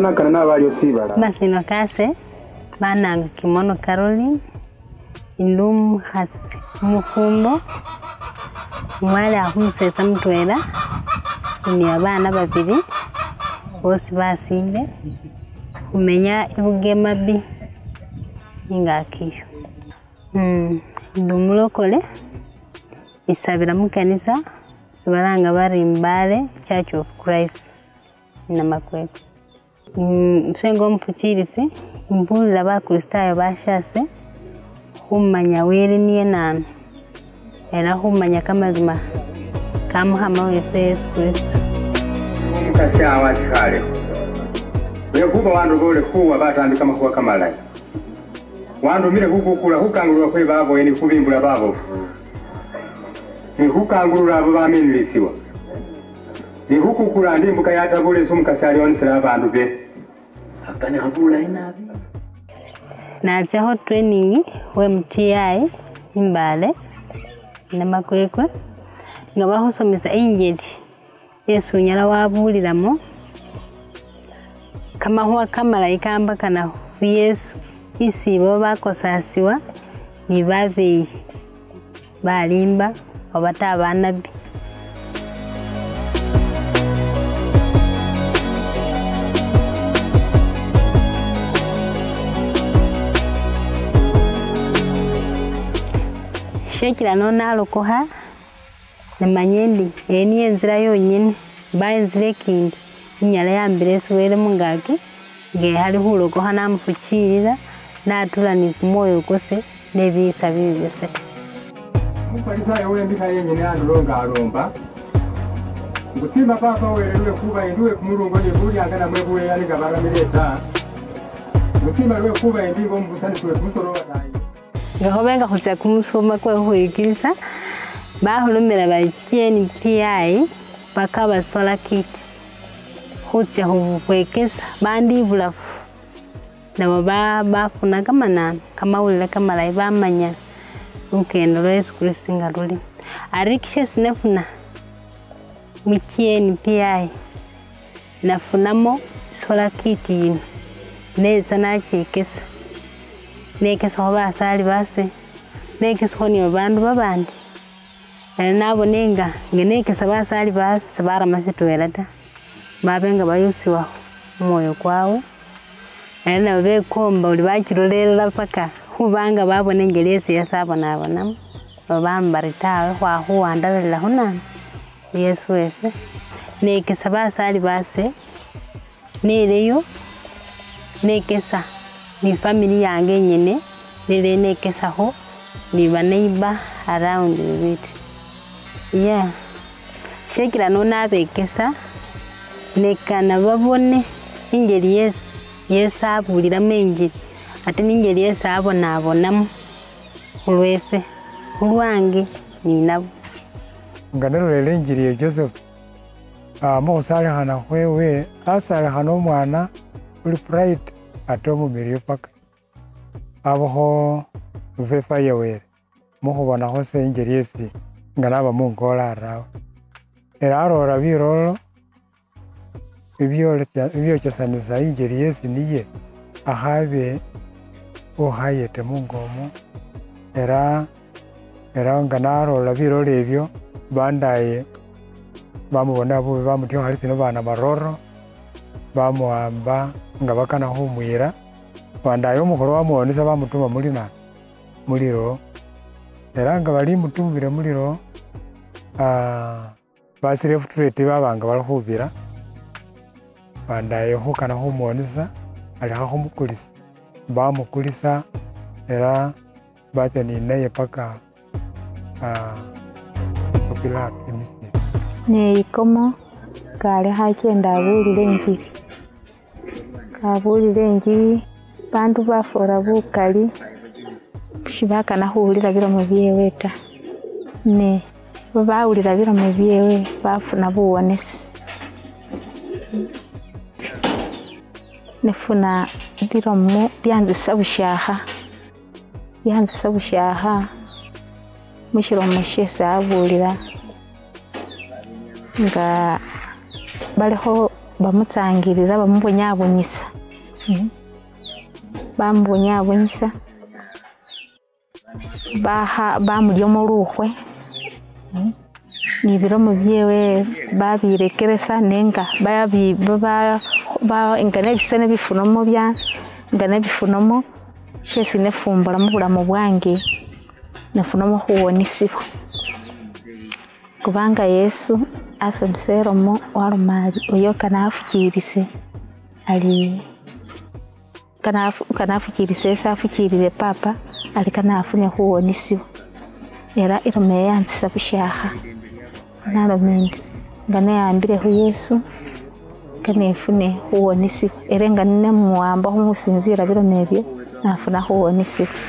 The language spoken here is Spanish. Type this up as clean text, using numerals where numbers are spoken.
Masino kase, bananga Kimono Caroline, ilumu hasi mufumbo, mwale ahumusetsa mutwela, ni abana babiri, bosi basinde, kumenya ebugema bi, ingakiyo. Ilumu lokole, isabira mukanisa, sibalanga bari mbale, Church of Christ, namakwetu. Msengo mpuchirisi, mbuli laba kristayo bashase, humanya wili niye nami, era humanya kamazima, kamuhama wefe Yesu Kristo. Mkasa awati khaleo, wekuba wandu gole kuwa bata andi kama kuwa kamalai. Wandu mire hukukula hukangulua kwe babo eni kubimbula babo. Ni hukangulua abo baminilisiwa. Ni hukukula andi mbukayata bule sumkasa alionisila abandu be. Hakani habula inabi. Na chaho training we mtiai imbale na makwekwe nga bahusomesa injili Yesu nyala wabuliramo kama huwa kamalayika ambaka na Yesu isibo bakosasiwa ni babeyi balimba obata abanabi. Shekila nona alokoha na manyendi eni enzira yonyene ba enzire kindi inyala yambire suwele mungaki ngehali hulokoha namufuchirira natula ni kumoyo kose nebisa bibi byose mupalisayo wembika yenyene alonga alomba ngutima papa welelwe kuba induwe kumulungo nebuli angana mwebuwe yalinga bagamireta ngutima lwe kuba indigo mbusani tuwe kumusorowa tayi. Gahobenga kutsa kumusoma kwa huikirisa bahulumira bakieni PI bakaba sola kits kutsa hukwekesa bandi bulafu na baba bafuna kama na kama ulile kama laiba manya ukendo Yesu Kristo ngaruli arikisha sinefuna mikieni PI nafunamo sola kiti neza nakekesa neke soba asali base neke soni obandu babandi nabo nenga ngeneke sabasali base sabara masitwelata babenga bayusiwa moyo kwawe ena bekomba uli bakirolela paka hubanga babone ngelese yasabona abona babambaritawe kwa huwandalela huna Yesu efe neke sabasali base neleyo nekesa mi familia yange nyene nile nekesaho ni baneiba around bit yeah shekira nona bekesa nekana babone ingeli yes abulira mengi ate ingeli yes abona abonamu ulwefe ulwange ninabo nganero lengiri ya Joseph musalihana wewe asalihana mwana uli pride atomu miriyo paka aboho uvefa yawere muhubona hose ingeri yesi nganaba mungola arawe eraro rabirolo ibyo cyasaniza ingeri yesi niye ahabe ohayete mungomo era nganaro rabirolo ebyo bandaye bamubona bo bamutyo halisi no bana maroro bamuhamba ngabakana humwira bandayo muhoro wamuonesa bamutuma mulina muliro eranga bali mutumire muliro basire futurete babanga balhubira bandayo hukana humuonesa ali hahumukulisa bamukulisa era bate ni naye paka popular emisiri ne ikomo kale hakenda abulire injiri abulire injiri bandu bafora bukali shibaka nahuulira bilomo byewe ta ne bawulira bilomo byewe bafuna buwonesi nefuna bilomo byanzisa bushaha mushilomo shese abulira nga baliho bamutangirira bamubonyaabonyisa bamubonyaabonyisa bamulyamo lukhwe ni bilomo byewe babirekeresa nenga nga nebise nebifunomo byane nga nebifunomo shesi nefumbula mu bulamu bwange nefunomo khuwonisibwa kubanga Yesu asomiseelomo walumali oyo kanafukirise ali kanafukirise esafukirire papa ali kanafune khuwonisibwa era ilomeyanzisa bushakha nalomendi nga neyambile khu Yesu kanefune khuwonisibwa era nga nemuwamba khumusinzira bilome ebyo nafuna khuwonisibwa.